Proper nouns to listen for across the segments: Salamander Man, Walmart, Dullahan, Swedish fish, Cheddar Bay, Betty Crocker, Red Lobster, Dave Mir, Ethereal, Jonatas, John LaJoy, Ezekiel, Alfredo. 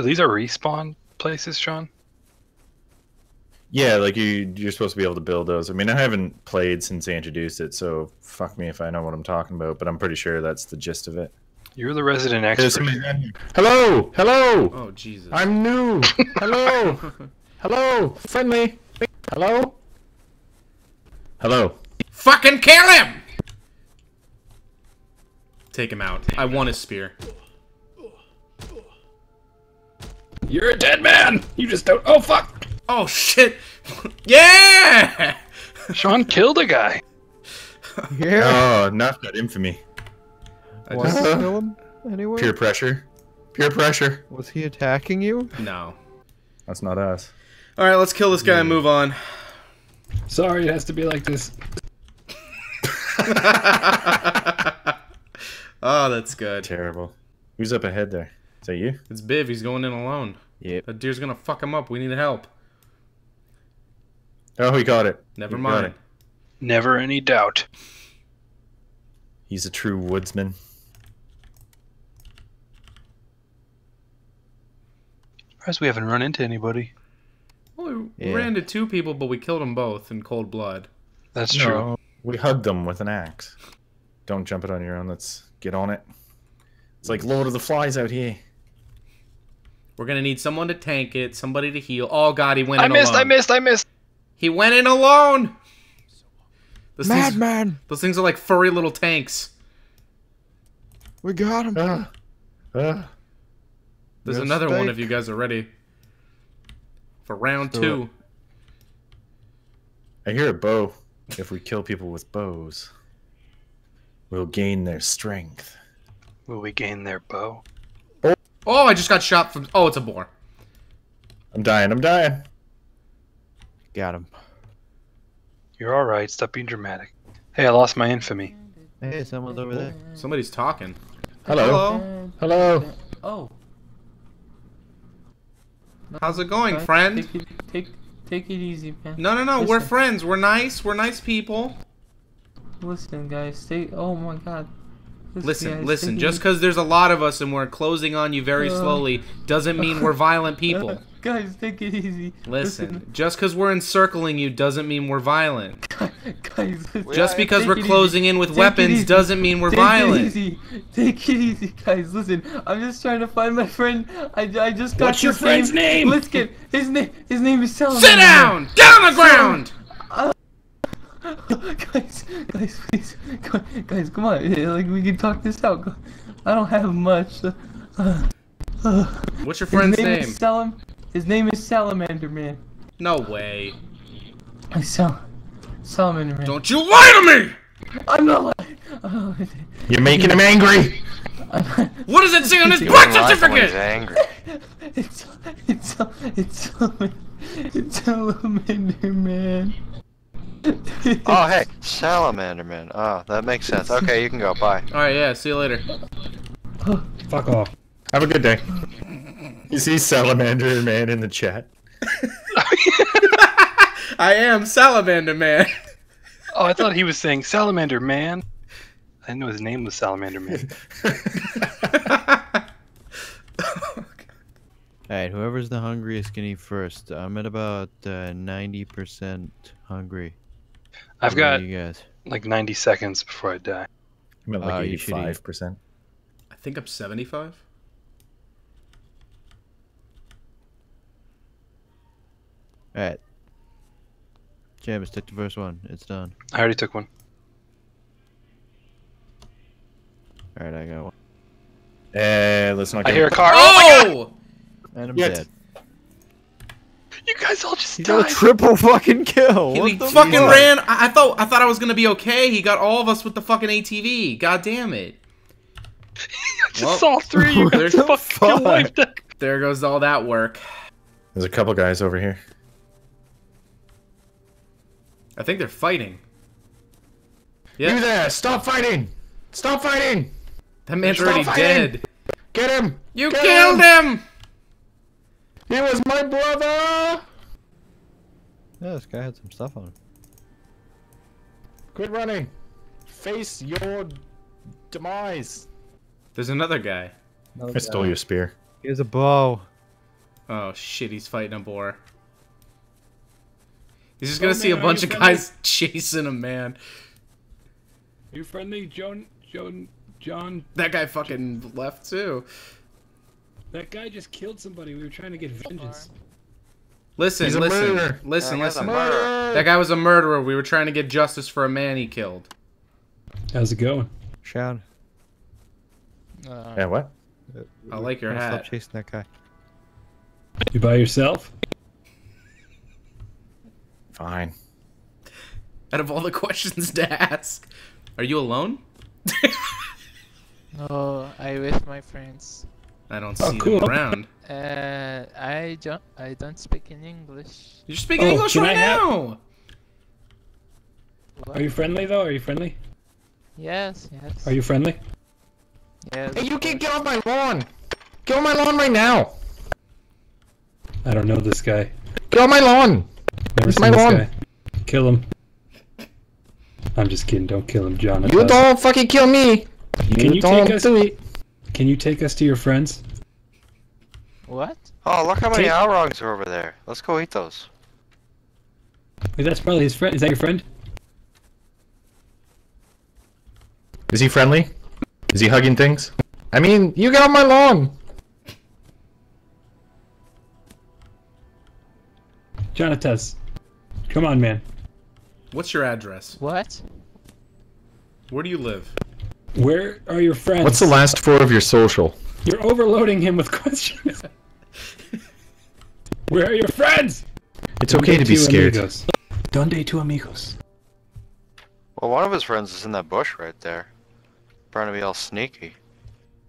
So these are respawn places, Sean? Yeah, like you're supposed to be able to build those. I mean, I haven't played since they introduced it, so fuck me if I know what I'm talking about, but I'm pretty sure that's the gist of it. You're the resident expert. Hello! Hello! Oh, Jesus. I'm new! Hello! Hello! Friendly! Hello? Hello. Fucking kill him! Take him out. I want his spear. You're a dead man! You just don't— oh, fuck! Oh, shit! Yeah! Sean killed a guy. Yeah. Oh, not that infamy. Why did you kill him anyway? Pure pressure. Pure pressure. Was he attacking you? No. That's not us. Alright, let's kill this guy and move on. Sorry, it has to be like this. Oh, that's good. Terrible. Who's up ahead there? Is that you? It's Biv. He's going in alone. Yep. That deer's gonna fuck him up. We need help. Oh, he got it. Never mind. Got it. Never any doubt. He's a true woodsman. Surprised we haven't run into anybody. Well, we ran into two people, but we killed them both in cold blood. That's true. We hugged them with an axe. Don't jump it on your own. Let's get on it. It's like Lord of the Flies out here. We're gonna need someone to tank it, somebody to heal. Oh god, he went in alone. I missed. He went in alone. Madman! Those things are like furry little tanks. We got him. There's another one if you guys are ready for round two. I hear a bow. If we kill people with bows, we'll gain their strength. Will we gain their bow? Oh, I just got shot from... oh, it's a boar. I'm dying. Got him. You're alright, stop being dramatic. Hey, I lost my infamy. Hey, someone's over there. Somebody's talking. Hello. Hello. Oh. How's it going, friend? Take it easy, man. No, listen. We're friends. We're nice people. Listen, guys, oh my god. Listen, just because there's a lot of us and we're closing on you very slowly doesn't mean we're violent people. Guys, take it easy. Listen, just because we're encircling you doesn't mean we're violent. Guys, just because we're closing in with weapons doesn't mean we're violent. Take it easy, guys. Listen, I'm just trying to find my friend. I just got— what's your friend's name? Let's get his name. His name is Salamander. Sit down! Down the ground! Guys, please, guys, come on. Like, we can talk this out. I don't have much. What's your friend's name? His name is Salamander Man. No way. Salamander Man. Don't you lie to me! I'm not lying. You're making him angry. What does it say on his birth certificate? Angry. It's Salamander Man. Oh, hey, Salamander Man. Oh, that makes sense. Okay, you can go. Bye. Alright, yeah, see you later. Fuck off. Have a good day. You see Salamander Man in the chat? I am Salamander Man. Oh, I thought he was saying Salamander Man. I didn't know his name was Salamander Man. Alright, whoever's the hungriest can eat first. I'm at about 90% hungry. I've got like 90 seconds before I die. I'm at like 85%. I think I'm 75. Alright. James, take the first one. It's done. I already took one. Alright, I got one. Let's not get— I hear a car. Oh! And I'm dead. You guys all just died. He did a triple fucking kill. He fucking ran. I thought I was gonna be okay. He got all of us with the fucking ATV. God damn it. I just saw three of you guys fucking wiped out. There goes all that work. There's a couple guys over here. I think they're fighting. Yep. You there! Stop fighting! Stop fighting! That man's already dead. Get him! You killed him! He was my brother! Yeah, this guy had some stuff on him. Quit running! Face your demise! There's another guy. I stole your spear. He has a bow. Oh shit, he's fighting a boar. He's just gonna see a bunch of guys chasing a man. You friendly, John? That guy fucking left too. That guy just killed somebody. We were trying to get vengeance. Listen. That guy was a murderer. We were trying to get justice for a man he killed. How's it going? Chad. Yeah, what? I like your hat. Stop chasing that guy. You by yourself? Fine. Out of all the questions to ask, are you alone? No, I'm with my friends. I don't see them around. I don't speak in English. You're speaking English right now. Are you friendly though? Are you friendly? Yes, yes. Are you friendly? Yes. Hey, you can't get off my lawn! Get on my lawn right now! I don't know this guy. Get on my lawn! Never seen this guy. Kill him. I'm just kidding. Don't kill him, Jonathan. You don't fucking kill me. Can you take us to your friends? What? Oh, look how many Alrongs are over there. Let's go eat those. Wait, that's probably his friend. Is that your friend? Is he friendly? Is he hugging things? I mean, you got my lawn. Jonatas, come on, man. What's your address? What? Where do you live? Where are your friends? What's the last four of your social? You're overloading him with questions. Where are your friends? It's okay to be scared. Donde tu amigos? Well, one of his friends is in that bush right there. Trying to be all sneaky.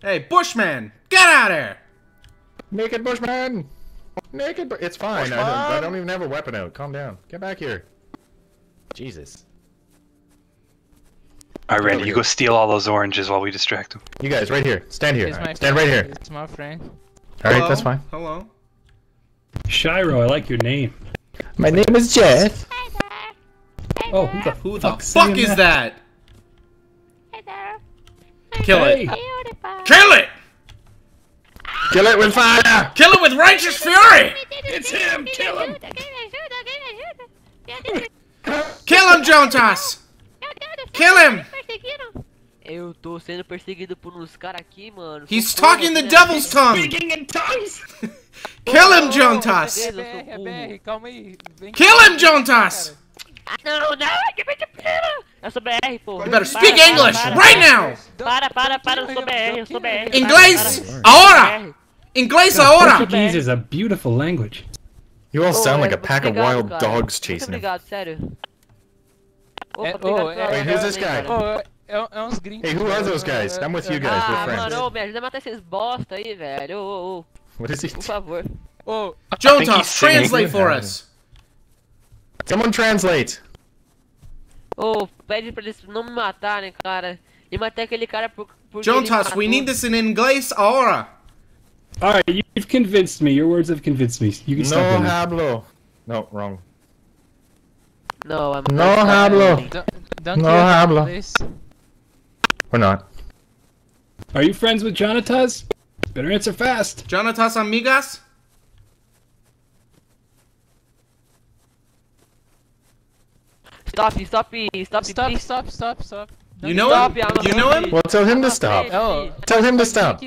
Hey, Bushman! Get out of here! Naked Bushman! Naked Bushman! It's fine. Bushman? I don't even have a weapon out. Calm down. Get back here. Jesus. All right, Randy, you go steal all those oranges while we distract them. You guys, right here. Stand here. Stand right here. It's my friend. All right, that's fine. Hello. Shiro, I like your name. My name is Jeff. Hi there. Oh, who the fuck is that? Hi there. Kill it. Kill it! Kill it with fire! Kill it with righteous fury! It's him! Kill him! Kill him, Jonatas! Kill him! Eu tô sendo perseguido por uns caras aqui, mano. He's talking the devil's tongue! Speaking in tongues! Kill him, Jonatas! Kill him, Jonatas! You better speak English right now! Inglês agora! Inglês agora! Portuguese is a beautiful language. You all sound like a pack of wild dogs chasing him. Wait, who's this guy? Hey, who are those guys? I'm with you guys, we're friends. Me ajuda a matar esses bosta aí, velho. What is he? Por favor. Jonatas, translate for us. Someone translate. Pede pra eles não me matarem, cara. E matei aquele cara por Jonatas, we need this in English ahora. All right, you've convinced me. Your words have convinced me. You can stop. No hablo. No, wrong. No, I'm not. No hablo. No hablo. We're not. Are you friends with Jonatas? Better answer fast. Jonatas amigas? Stop. You know him? Well, tell him to stop. Tell him to stop.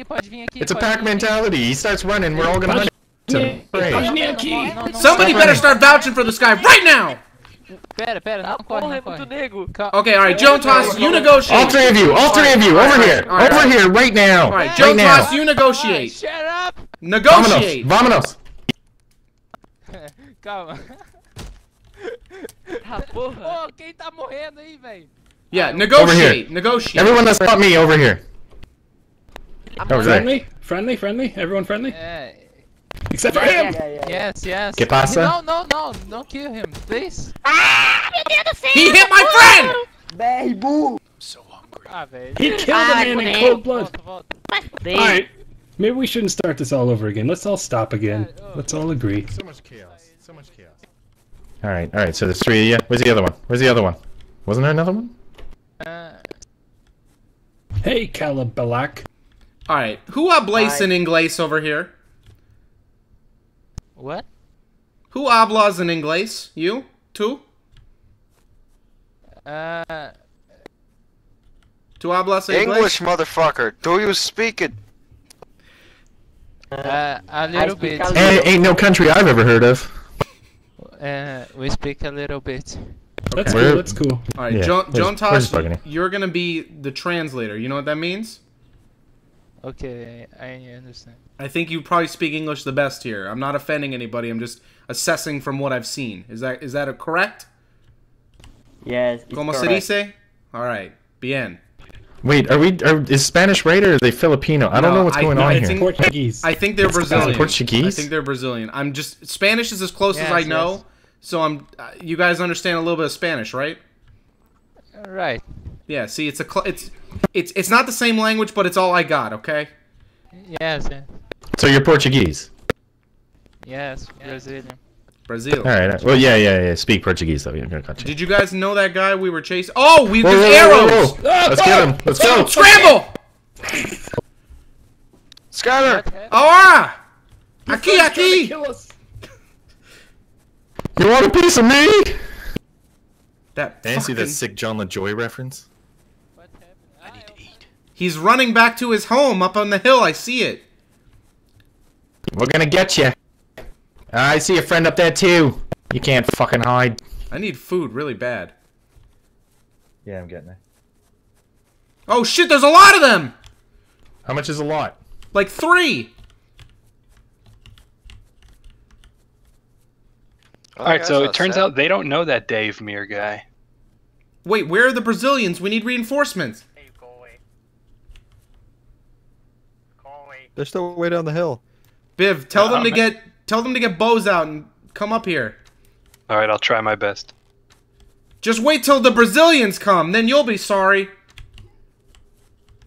It's a pack mentality. He starts running, we're all gonna Somebody better start vouching for this guy right now! Okay, alright, Jonatas, you negotiate. All three of you, over here. Over here, right now. Alright, Jonatas, you negotiate. Shut up! Negotiate! Vamonos! Calma. Quem tá morrendo aí, velho? Yeah, negotiate. Everyone that's not me, over here. Friendly? Everyone friendly? Except for him! Yes. Que pasa? No, don't kill him, please. Ah, he hit my friend! I'm so hungry. He killed a man in cold blood. Alright, maybe we shouldn't start this all over again. Let's all stop again. Let's all agree. So much chaos. Alright, so there's three of you. Where's the other one? Wasn't there another one? Hey, Calabalak. Alright, who are Blaise in Inglés over here? What? Who hablas in English? You? Two? Tu hablas English? English, motherfucker. Do you speak it? A little bit. Ain't no country I've ever heard of. We speak a little bit. Okay. That's cool, that's cool. Alright, yeah. Jonatas, you're gonna be the translator. You know what that means? Okay, I understand. I think you probably speak English the best here. I'm not offending anybody, I'm just assessing from what I've seen. Is that correct? Yes, it's Como correct. Se dice? Alright, bien. Wait, is Spanish right or are they Filipino? I don't know what's going on here. Portuguese. I think they're Brazilian. Portuguese? I think they're Brazilian. I'm just... Spanish is as close as I know. Yes. So I'm, you guys understand a little bit of Spanish, right? Right. Yeah. See, it's not the same language, but it's all I got. Okay. Yes. Yeah. So you're Portuguese. Yes, Brazilian. Brazil. All right. Well, yeah. Speak Portuguese though. Did you guys know that guy we were chasing? Oh, we whoa, arrows. Whoa. Oh, let's get him. Let's go. Scramble. Skyler. Ahora. Aquí. You want a piece of me? That fancy that sick John LaJoy reference. What happened? I need to eat. He's running back to his home up on the hill. I see it. We're gonna get you. I see a friend up there too. You can't fucking hide. I need food really bad. Yeah, I'm getting it. Oh shit! There's a lot of them. How much is a lot? Like 3. Alright, so it turns out they don't know that Dave Mir guy. Wait, where are the Brazilians? We need reinforcements. Hey, go away. They're still way down the hill. Biv, tell them to get bows out and come up here. Alright, I'll try my best. Just wait till the Brazilians come, then you'll be sorry.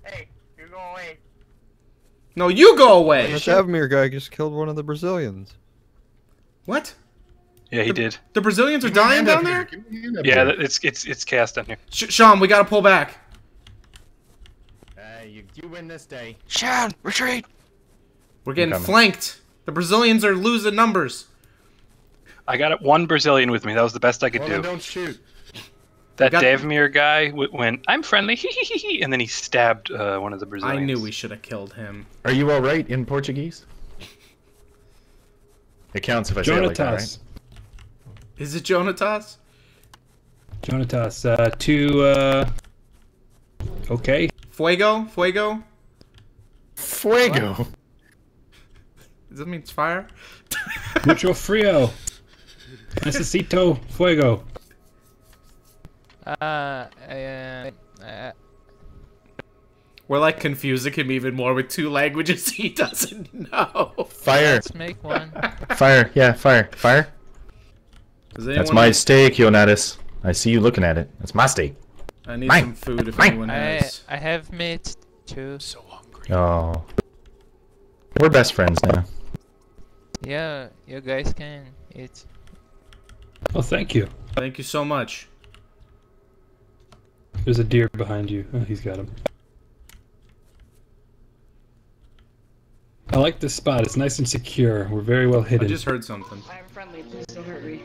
Hey, you go away. No, you go away. The Dave Mir guy just killed one of the Brazilians. What? Yeah, he did. The Brazilians are dying down there? Yeah, it's chaos down here. Sean, we gotta pull back. You win this day. Sean, retreat! We're getting flanked. The Brazilians are losing numbers. I got one Brazilian with me. That was the best I could do. Don't shoot. That Dave Mir guy went, I'm friendly, and then he stabbed one of the Brazilians. I knew we should have killed him. Are you alright in Portuguese? It counts if I say it like that, right? Is it Jonatas? Jonatas, okay. Fuego? What? Does that mean it's fire? Mucho frio. Necesito fuego. We're like confusing him even more with 2 languages he doesn't know. Fire. Let's make one. Fire, yeah, fire. Fire? That's my steak, Jonatas. I see you looking at it. That's my steak. I need some food if anyone has. I have meat too. So hungry. Oh. We're best friends now. Yeah, you guys can eat. Oh, thank you. Thank you so much. There's a deer behind you. Oh, he's got him. I like this spot. It's nice and secure. We're very well hidden. I just heard something. I'm friendly. Please don't hurt me.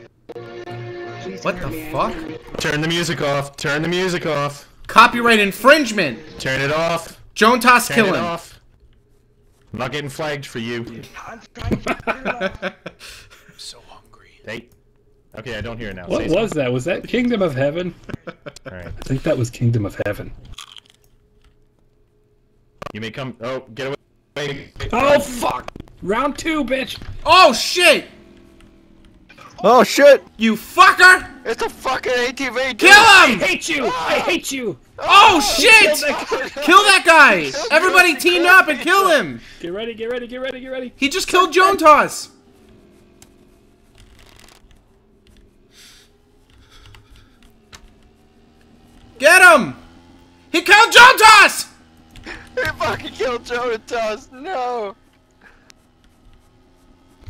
What the fuck? Turn the music off. Turn the music off. Copyright infringement. Turn it off. Jonatas killing. Turn it off. I'm not getting flagged for you. I'm so hungry. Okay, I don't hear it now. What was that? Was that Kingdom of Heaven? All right. I think that was Kingdom of Heaven. You may come. Oh, get away. Oh fuck! Round 2, bitch! Oh shit! Oh shit! You fucker! It's a fucking ATV. Kill him! I hate you! Oh. I hate you! Oh, shit! Kill that guy! Everybody team up and kill him! Get ready! He just killed Jonatas! Get him! He killed Jonatas! He fucking killed Jonatas! No!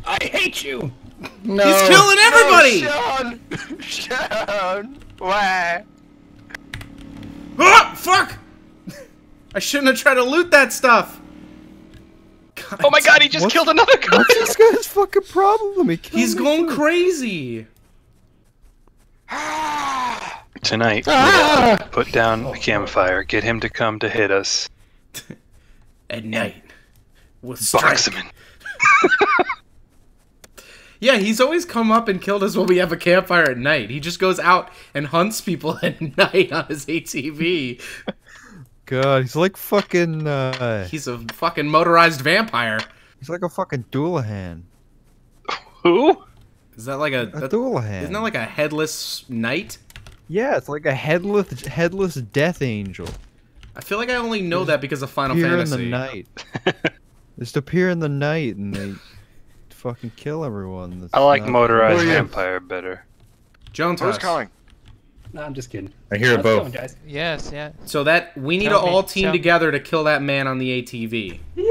I hate you! No! He's killing everybody! No, Sean! Sean! Why? Oh, fuck! I shouldn't have tried to loot that stuff! Oh my god, he just killed another guy! What's this guy's fucking problem? He's going crazy! Tonight, put down a campfire, get him to come to hit us. At night. We'll box him in. Yeah, he's always come up and killed us when we have a campfire at night. He just goes out and hunts people at night on his ATV. God, he's like fucking... he's a fucking motorized vampire. He's like a fucking Dullahan. Who? Is that like a Dullahan? Isn't that like a headless knight? Yeah, it's like a headless death angel. I feel like I only know that because of Final Fantasy. Appear in the night. Just appear in the night and they... fucking kill everyone. That's I like motorized vampire better. Jones, who's calling? No, I'm just kidding. I hear both. Going, yes, yeah. So that we need to all team together to kill that man on the ATV. Yeah.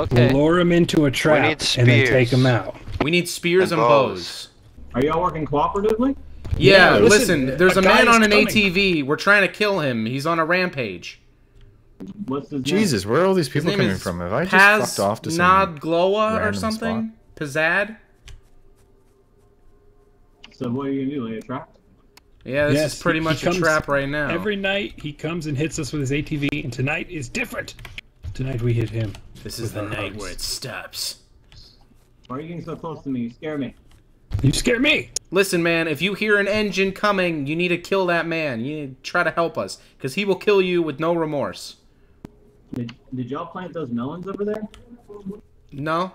Okay. Lure him into a trap and then take him out. We need spears and bows. Are y'all working cooperatively? Yeah. Listen, there's a man on an ATV. We're trying to kill him. He's on a rampage. What's his Jesus, name? Where are all these people coming from? Have I just fucked off to some Gloa or something? Pizzad? So what are you gonna do? Lay a trap? Yeah, this is pretty much a trap right now. Every night he comes and hits us with his ATV, and tonight is different. Tonight we hit him. This is the night where it stops. Why are you getting so close to me? You scare me. You scare me! Listen, man, if you hear an engine coming, you need to kill that man. You need to try to help us, because he will kill you with no remorse. Did y'all plant those melons over there? No.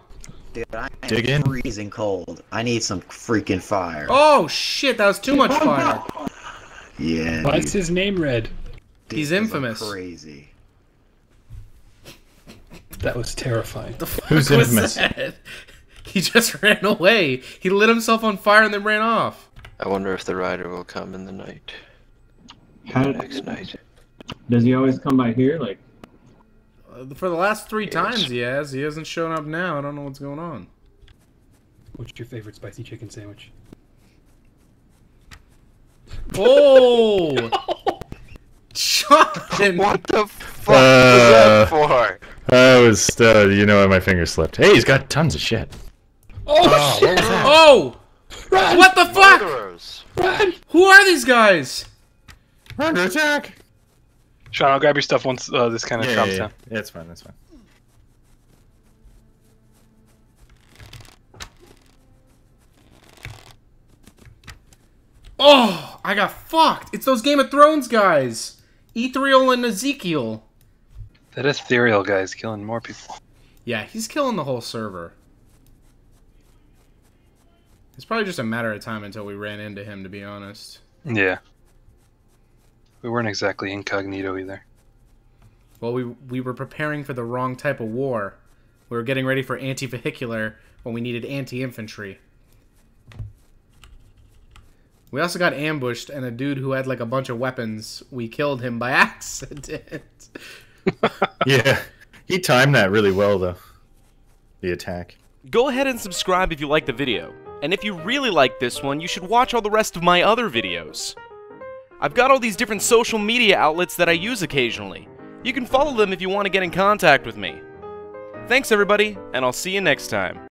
Dude, I am freezing cold. I need some freaking fire. Oh, shit, that was too much fire. Yeah. Why is his name red? Dude, he's infamous. Crazy. That was terrifying. The fuck Who's was infamous? That? He just ran away. He lit himself on fire and then ran off. I wonder if the rider will come in the night. Next night. Does he always come by here? Like for the last three times he has. He hasn't shown up now. I don't know what's going on. What's your favorite spicy chicken sandwich? Oh! John! What the fuck was that for? I was, you know, my finger slipped. Hey, he's got tons of shit. Oh shit! Oh! Run. What the fuck? Run. Who are these guys? Run, attack! Sean, I'll grab your stuff once this kind of drops down. Yeah, it's fine, that's fine. Oh! I got fucked! It's those Game of Thrones guys! Ethereal and Ezekiel. That Ethereal guy's killing more people. Yeah, he's killing the whole server. It's probably just a matter of time until we ran into him, to be honest. Yeah. We weren't exactly incognito either. Well, we were preparing for the wrong type of war. We were getting ready for anti-vehicular when we needed anti-infantry. We also got ambushed, and a dude who had, like, a bunch of weapons, we killed him by accident. Yeah. He timed that really well, though. The attack. Go ahead and subscribe if you like the video. And if you really like this one, you should watch all the rest of my other videos. I've got all these different social media outlets that I use occasionally. You can follow them if you want to get in contact with me. Thanks, everybody, and I'll see you next time.